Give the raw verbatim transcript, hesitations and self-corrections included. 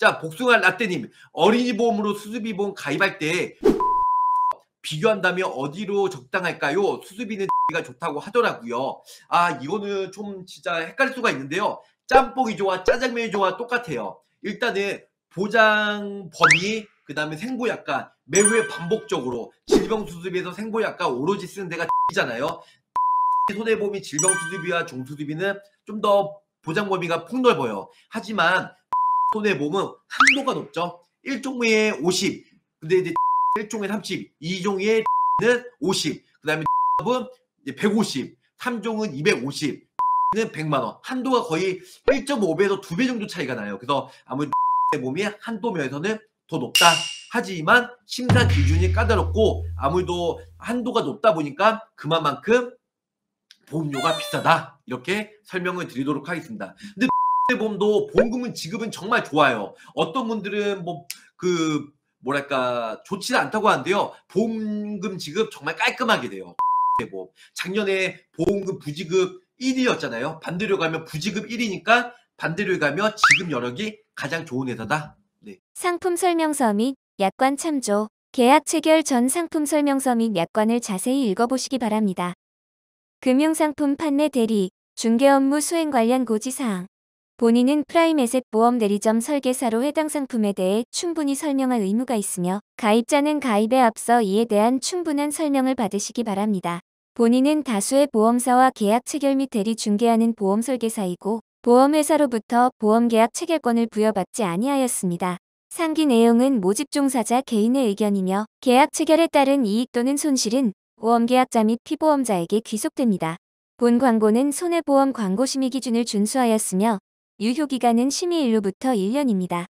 자, 복숭아 라떼님, 어린이보험으로 수수비보험 가입할 때 비교한다면 어디로 적당할까요? 수수비는 X가 좋다고 하더라고요. 아, 이거는 좀 진짜 헷갈릴 수가 있는데요. 짬뽕이 좋아, 짜장면이 좋아 똑같아요. 일단은 보장 범위, 그 다음에 생보약관, 매회 반복적으로 질병수수비에서 생보약관 오로지 쓰는 데가 X잖아요. 손해보험이 질병수수비와 종수수비는 좀 더 보장 범위가 폭넓어요. 하지만 손해보험은 한도가 높죠. 일 종에 오십, 근데 이제 일 종에 삼십, 이 종에 오십, 그 다음에 백오십, 삼 종은 이백오십, 는 백만 원. 한도가 거의 일 점 오 배에서 두 배 정도 차이가 나요. 그래서 아무래도 몸이 한도면에서는 더 높다. 하지만 심사 기준이 까다롭고 아무래도 한도가 높다 보니까 그만큼 보험료가 비싸다. 이렇게 설명을 드리도록 하겠습니다. 근데 보험도 보험금은 지급은 정말 좋아요. 어떤 분들은 뭐 그 뭐랄까 좋지 않다고 하는데요. 보험금 지급 정말 깔끔하게 돼요. 보험. 작년에 보험금 부지급 일 위였잖아요. 반대로 가면 부지급 일 위니까 반대로 가면 지급 여력이 가장 좋은 회사다. 네. 상품 설명서 및 약관 참조. 계약 체결 전 상품 설명서 및 약관을 자세히 읽어보시기 바랍니다. 금융상품 판매 대리, 중개 업무 수행 관련 고지사항. 본인은 프라임 에셋 보험 대리점 설계사로 해당 상품에 대해 충분히 설명할 의무가 있으며 가입자는 가입에 앞서 이에 대한 충분한 설명을 받으시기 바랍니다. 본인은 다수의 보험사와 계약 체결 및 대리 중개하는 보험 설계사이고 보험회사로부터 보험계약 체결권을 부여받지 아니하였습니다. 상기 내용은 모집 종사자 개인의 의견이며 계약 체결에 따른 이익 또는 손실은 보험계약자 및 피보험자에게 귀속됩니다. 본 광고는 손해보험 광고 심의 기준을 준수하였으며 유효기간은 심의일로부터 일 년입니다.